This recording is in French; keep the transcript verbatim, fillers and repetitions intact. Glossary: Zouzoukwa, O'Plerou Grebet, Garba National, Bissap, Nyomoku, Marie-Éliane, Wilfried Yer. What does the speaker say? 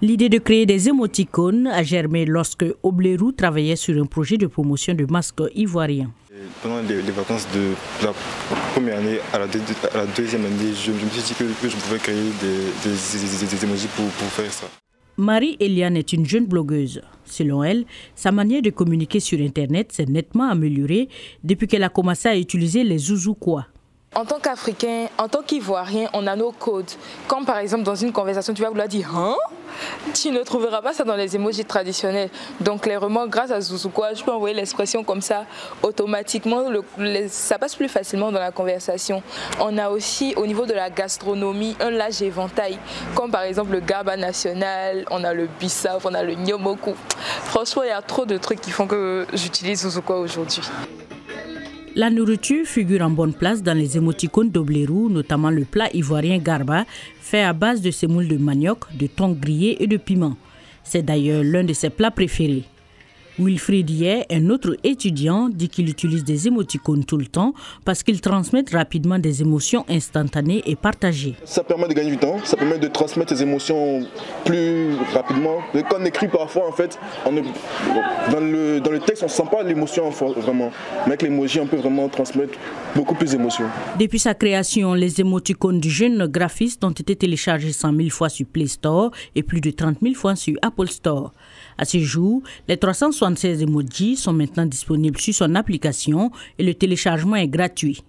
L'idée de créer des émoticônes a germé lorsque O'Plerou travaillait sur un projet de promotion de masques ivoiriens. Pendant les, les vacances de la première année à la, de, à la deuxième année, je, je me suis dit que, que je pouvais créer des, des, des, des émojis pour, pour faire ça. Marie-Éliane est une jeune blogueuse. Selon elle, sa manière de communiquer sur Internet s'est nettement améliorée depuis qu'elle a commencé à utiliser les Zouzoukwa. En tant qu'Africain, en tant qu'Ivoirien, on a nos codes. Comme par exemple dans une conversation, tu vas vouloir dire « Hein ?» Tu ne trouveras pas ça dans les émojis traditionnels. Donc clairement, grâce à Zouzoukwa, je peux envoyer l'expression comme ça automatiquement. Le, le, ça passe plus facilement dans la conversation. On a aussi au niveau de la gastronomie un large éventail. Comme par exemple le Garba National, on a le Bissap, on a le Nyomoku. Franchement, il y a trop de trucs qui font que j'utilise Zouzoukwa aujourd'hui. La nourriture figure en bonne place dans les émoticônes d'O'Plerou, notamment le plat ivoirien Garba, fait à base de semoule de manioc, de thon grillé et de piment. C'est d'ailleurs l'un de ses plats préférés. Wilfried Yer, un autre étudiant, dit qu'il utilise des émoticônes tout le temps parce qu'ils transmettent rapidement des émotions instantanées et partagées. Ça permet de gagner du temps, ça permet de transmettre les émotions plus rapidement. Quand on écrit parfois, en fait, on est... dans, le, dans le texte, on ne sent pas l'émotion vraiment. Mais avec l'émoji, on peut vraiment transmettre beaucoup plus d'émotions. Depuis sa création, les émoticônes du jeune graphiste ont été téléchargés cent mille fois sur Play Store et plus de trente mille fois sur Apple Store. À ce jour, les trois cent soixante-seize emojis sont maintenant disponibles sur son application et le téléchargement est gratuit.